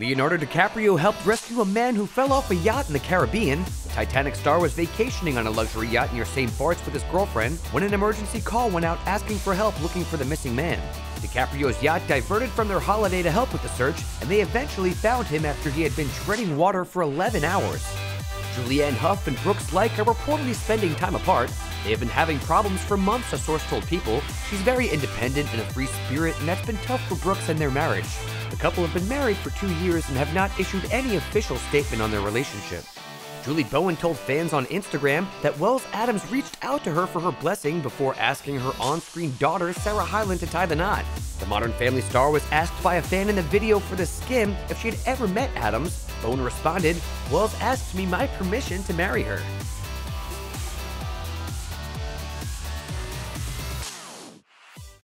Leonardo DiCaprio helped rescue a man who fell off a yacht in the Caribbean. The Titanic star was vacationing on a luxury yacht near St. Barts with his girlfriend when an emergency call went out asking for help looking for the missing man. DiCaprio's yacht diverted from their holiday to help with the search, and they eventually found him after he had been treading water for 11 hours. Julianne Hough and Brooks Laich are reportedly spending time apart. They have been having problems for months, a source told People. She's very independent and a free spirit, and that's been tough for Brooks and their marriage. The couple have been married for 2 years and have not issued any official statement on their relationship. Julie Bowen told fans on Instagram that Wells Adams reached out to her for her blessing before asking her on-screen daughter, Sarah Hyland, to tie the knot. The Modern Family star was asked by a fan in the video for The Skimm if she had ever met Adams. Bowen responded, "Wells asked me my permission to marry her."